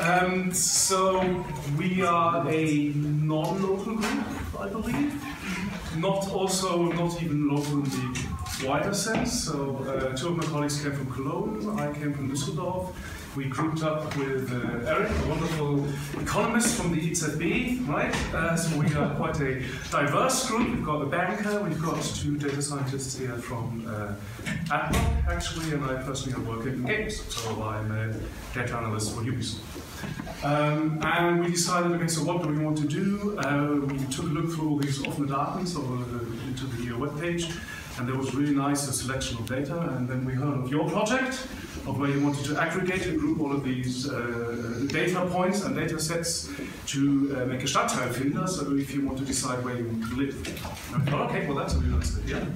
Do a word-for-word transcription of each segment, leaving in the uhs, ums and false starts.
Um, so we are a non-local group, I believe. Not also, not even local in the wider sense. So uh, two of my colleagues came from Cologne, I came from Düsseldorf. We grouped up with uh, Eric, a wonderful economist from the E Z B, right? Uh, so we are quite a diverse group. We've got a banker, we've got two data scientists here from uh, Apple, actually, and I personally work in games, so I'm a data analyst for Ubisoft. Um, and we decided, okay, so what do we want to do? Uh, we took a look through all these offene Daten, so uh, into the uh, webpage, and there was really nice a selection of data, and then we heard of your project, of where you wanted to aggregate and group all of these uh, data points and data sets to uh, make a Stadtteilfinder, so if you want to decide where you want to live. And, oh, okay, well that's a really nice idea.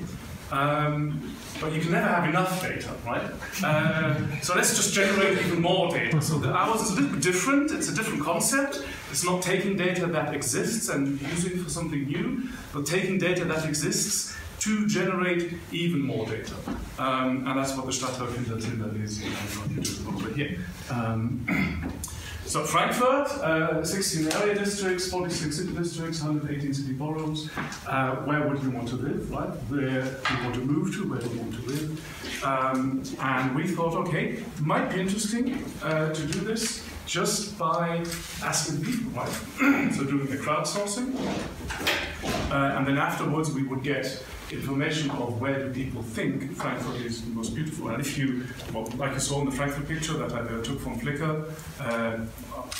Um, but you can never have enough data, right? Uh, so let's just generate even more data. So the ours is a little bit different, it's a different concept. It's not taking data that exists and using it for something new, but taking data that exists to generate even more data. Um, and that's what the Stadtteilfinder is over here. Um, so Frankfurt, uh, sixteen area districts, forty-six city districts, one hundred eighteen city boroughs. Uh, where would you want to live, right? Where do you want to move to, where do you want to live? Um, and we thought, okay, might be interesting uh, to do this just by asking people, right? So doing the crowdsourcing. Uh, and then afterwards we would get information of where do people think Frankfurt is the most beautiful. And if you, well, like you saw in the Frankfurt picture that I uh, took from Flickr, uh,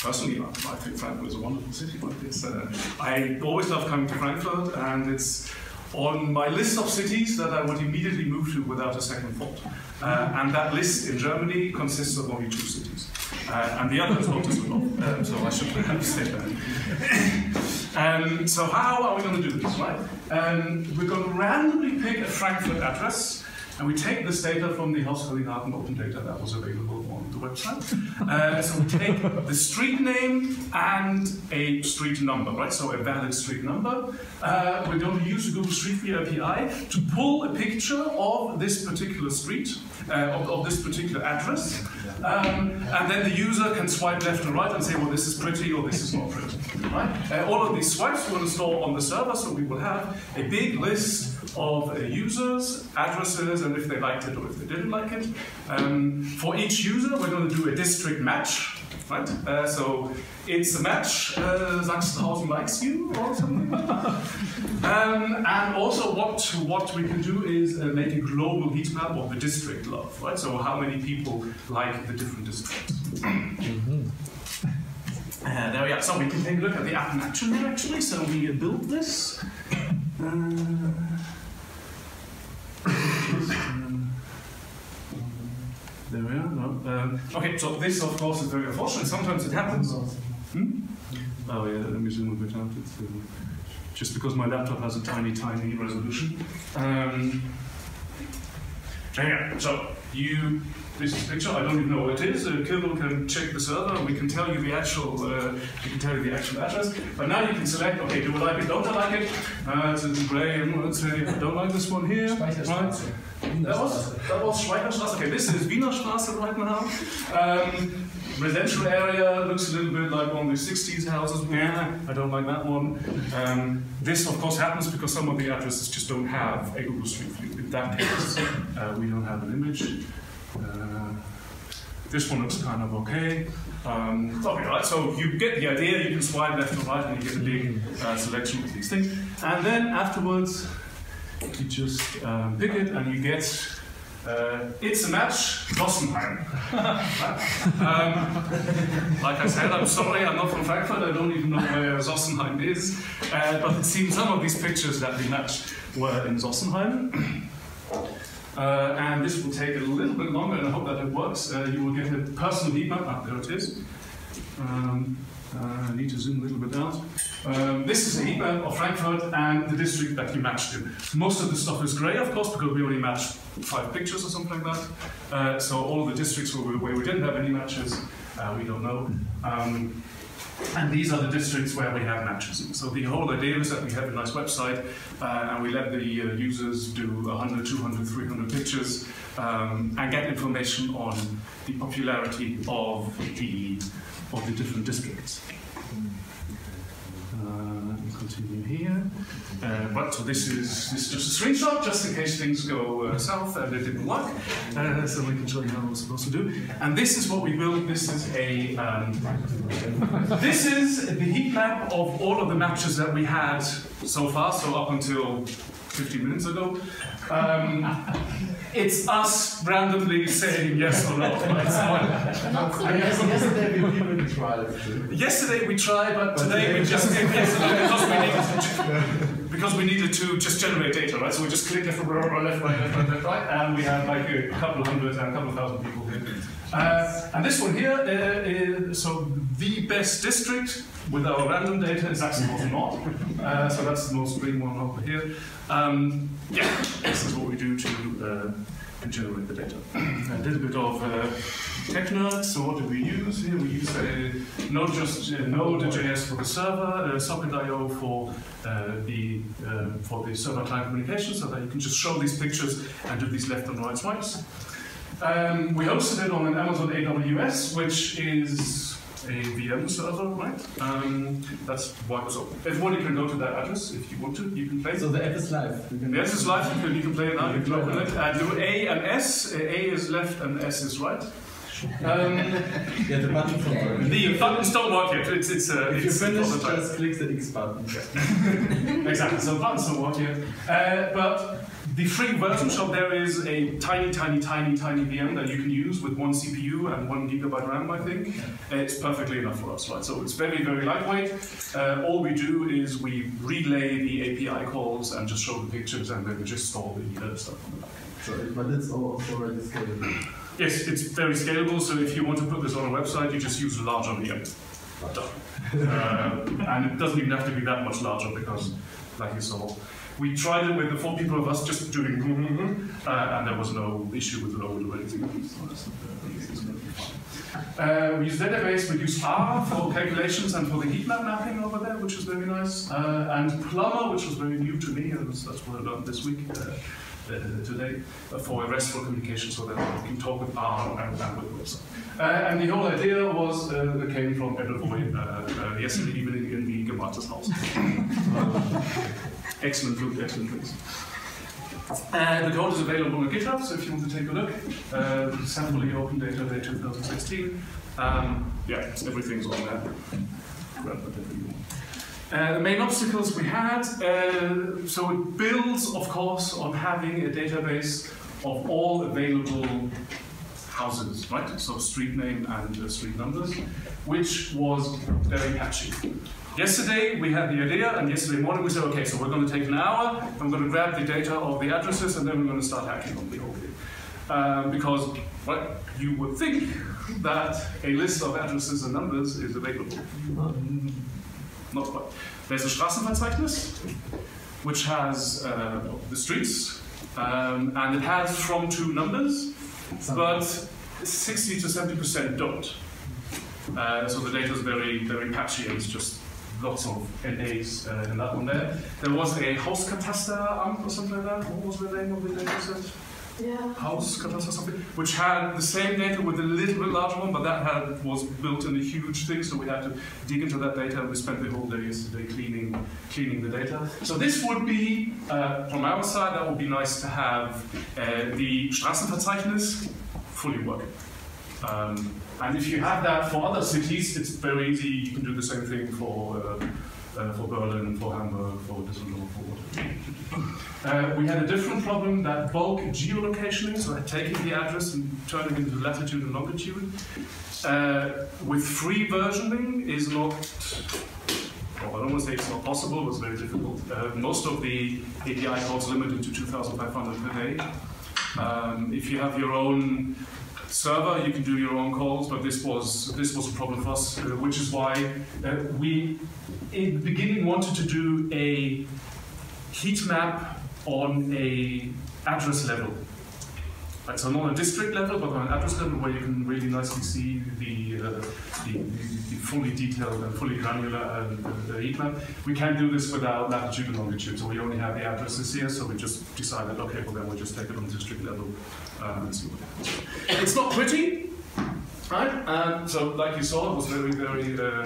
personally I, I think Frankfurt is a wonderful city. But it's, uh, I always love coming to Frankfurt, and it's on my list of cities that I would immediately move to without a second thought. Uh, and that list in Germany consists of only two cities. Uh, and the other is not as well, um, so I should perhaps say that. Um, so how are we going to do this, right? Um, we're going to randomly pick a Frankfurt address, and we take this data from the Hauskatasteramt open data that was available on the website. Uh, so we take the street name and a street number, right? So a valid street number. Uh, we're going to use the Google Street View A P I to pull a picture of this particular street, uh, of, of this particular address. Um, and then the user can swipe left and right and say, well, this is pretty or this is not pretty. Right? Uh, all of these swipes will install on the server, so we will have a big list of uh, users, addresses, and if they liked it or if they didn't like it. Um, for each user, we're going to do a district match. Right? Uh, so it's a match, uh, Sachsenhausen likes you or something like that. Um, and also what, what we can do is uh, make a global heat map of the district love, right? So how many people like the different districts. Mm-hmm. uh, there we are. So we can take a look at the app in action here actually. So we built this. Uh, There we are. No. Um, okay, so this, of course, is very unfortunate. Sometimes it happens. Hmm? Oh, yeah, let me zoom a bit out. It's, uh, just because my laptop has a tiny, tiny resolution. Um, yeah, so you, this is a picture. I don't even know what it is. Uh, Kirby can check the server. We can tell you the actual, uh, we can tell you the actual address. But now you can select. Okay, do I like it? Don't I like it? Uh, so it's grey. Let's say I don't like this one here. Right. That was, that was Schweizer Straße. Okay, this is Wienersstraße right now. Um, residential area looks a little bit like one of the sixties houses. Yeah, I don't like that one. Um, this, of course, happens because some of the addresses just don't have a Google Street View. In that case, uh, we don't have an image. Uh, this one looks kind of okay. Um, okay, right, so you get the idea. You can swipe left and right, and you get a big uh, selection of these things. And then afterwards, you just um, pick it and you get, uh, it's a match, Sossenheim. um, like I said, I'm sorry, I'm not from Frankfurt, I don't even know where Sossenheim is, uh, but it seems some of these pictures that we matched were in Sossenheim. Uh, and this will take a little bit longer, and I hope that it works. Uh, you will get a personal heat map, ah, there it is. Um, Uh, I need to zoom a little bit out. Um, this is the heat map of Frankfurt and the district that you matched in. Most of the stuff is grey, of course, because we only matched five pictures or something like that. Uh, so all of the districts where we, where we didn't have any matches, uh, we don't know. Um, and these are the districts where we have matches. So the whole idea is that we have a nice website uh, and we let the uh, users do one hundred, two hundred, three hundred pictures um, and get information on the popularity of the of the different districts. Uh, continue here. Uh, but so this is this is just a screenshot, just in case things go uh, south and it didn't work. Uh, so we can show you how we're supposed to do. And this is what we built. This is a um, this is the heat map of all of the matches that we had so far. So up until fifteen minutes ago. Um, It's us randomly saying yes or no. Yesterday we didn't try. Yesterday we tried, but, but today we just did yes or no because we, needed to, because we needed to just generate data, right? So we just clicked left, right, left, right, left, left, right, and we had like a couple of hundred and a couple of thousand people here. Uh, and this one here, uh, is, so the best district with our random data is Sachsenhausen North. Uh, so that's the most green one over here. Um, yeah, this is what we do to uh, generate the data. A little bit of uh, tech nerds. So what do we use here? We use uh, not just uh, node dot J S for the server, uh, socket dot I O for uh, the uh, for the server-client communication, so that you can just show these pictures and do these left and right swipes. Um, we hosted it on an Amazon A W S, which is a V M server, right? Um, that's why it was open. Everybody can go to that address if you want to. You can play. So the app is live. The app is live. You can, you can play it now. You can open it. I do A and S. A is left and S is right. Um, yeah, the buttons don't work. The buttons don't work yet. It's, it's, uh, if it's you finish, just click the X button. Yeah. Exactly. So buttons don't work yet. Uh, but the free version shop there is a tiny, tiny, tiny, tiny V M that you can use with one C P U and one gigabyte RAM, I think. Yeah. It's perfectly enough for us, right? So it's very, very lightweight. Uh, all we do is we relay the A P I calls and just show the pictures, and then we just store the stuff on the back. So, but it's already scalable. Yes, it's very scalable. So if you want to put this on a website, you just use a larger V M. Done. Uh, and it doesn't even have to be that much larger because, like you saw, we tried it with the four people of us just doing mm-hmm, uh, and there was no issue with load or anything. Uh, we use database, we use R for calculations and for the heat map mapping over there, which is very nice. Uh, and Plumber, which was very new to me, and that's what I learned this week, uh, uh, today, uh, for a RESTful communication so that we can talk with R and, and with website. Uh, and the whole idea was, uh, it came from Edelboy uh, uh, yesterday evening in the Gemeinschaftshaus. Excellent food, excellent drinks. Uh, the code is available on GitHub, so if you want to take a look. Uh, Sample open data day twenty sixteen. Um, yeah, everything's on there. Grab whatever you want. Uh, the main obstacles we had, uh, so it builds, of course, on having a database of all available houses, right? So street name and uh, street numbers, which was very patchy. Yesterday we had the idea, and yesterday morning we said, okay, so we're going to take an hour, I'm going to grab the data of the addresses, and then we're going to start hacking on the whole thing. Um, because well, you would think that a list of addresses and numbers is available. Not quite. There's a Straßenverzeichnis, which has uh, the streets, um, and it has from two numbers, but sixty to seventy percent don't. Uh, so the data is very, very patchy, and it's just lots of N As uh, in that one there. There was a Hauskatasteramt or something like that. What was the name of the data set? Yeah. Hauskatasteramt something, which had the same data with a little bit larger one, but that had, was built in a huge thing, so we had to dig into that data, and we spent the whole day yesterday cleaning, cleaning the data. So this would be, uh, from our side, that would be nice to have uh, the Straßenverzeichnis fully working. Um, And if you have that for other cities, it's very easy. You can do the same thing for uh, uh, for Berlin, for Hamburg, for Düsseldorf, for whatever. Uh, we had a different problem, that bulk geolocationing, so taking the address and turning it into latitude and longitude, uh, with free versioning is not, well, I don't want to say it's not possible, it was very difficult. Uh, most of the A P I calls limited to two thousand five hundred per day. Um, if you have your own server, you can do your own calls, but this was this was a problem for us, uh, which is why uh, we in the beginning wanted to do a heat map on a address level. Right, so not a district level, but on an address level where you can really nicely see the uh, the, the fully detailed and fully granular uh, the heat map. We can't do this without latitude and longitude, so we only have the addresses here, so we just decided, okay, well then we'll just take it on the district level. Um, it's not pretty, Right? And so, like you saw, it was very, very uh,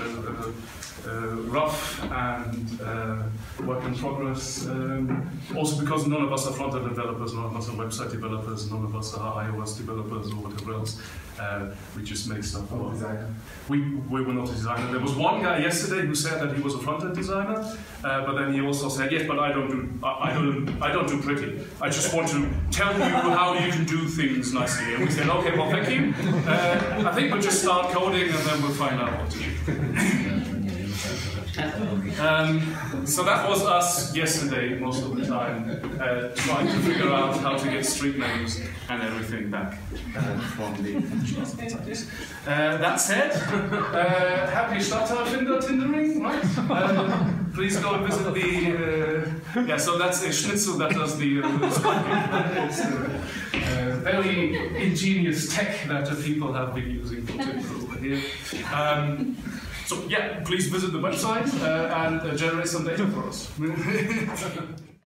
uh, rough and uh, work in progress. Um, also, because none of us are front-end developers, none of us are website developers, none of us are iOS developers or whatever else. Uh, we just make stuff up. We, we were not a designer. There was one guy yesterday who said that he was a front-end designer, uh, but then he also said, "Yes, but I don't do, I, I don't, I don't do pretty. I just want to tell you how you can do things nicely." And we said, "Okay, well, thank you." Uh, I think we'll just start coding and then we'll find out what to do. um, so that was us yesterday, most of the time, uh, trying to figure out how to get street names and everything back uh, from the Straßenverzeichnis. Uh, that said, uh, happy Stadtteilfinder Tindering, right? Um, please go visit the. Uh, yeah, so that's a schnitzel that does the. Uh, Uh, very ingenious tech that people have been using for Tindering over here. Um, so yeah, please visit the website uh, and uh, generate some data for us.